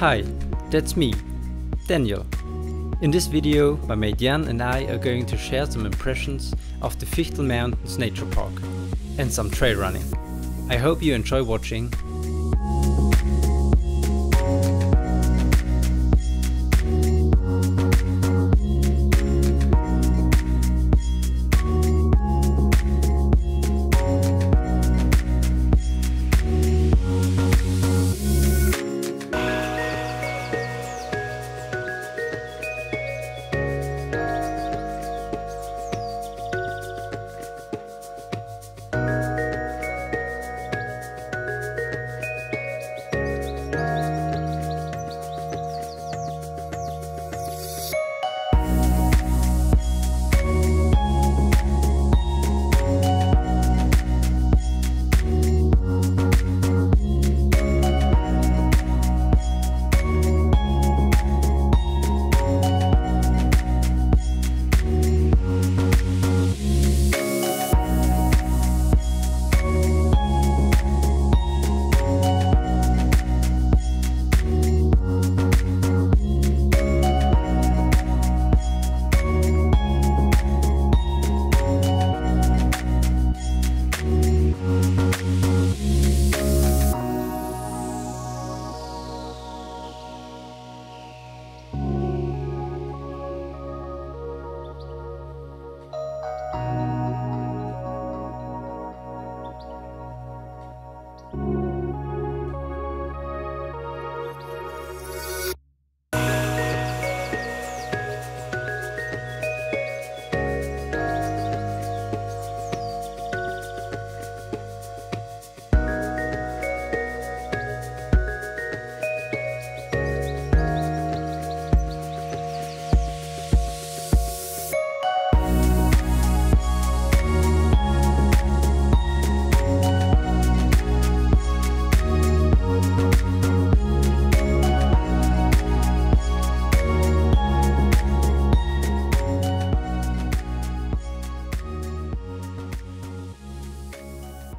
Hi, that's me, Daniel. In this video, my mate Jan and I are going to share some impressions of the Fichtel Mountains Nature Park and some trail running. I hope you enjoy watching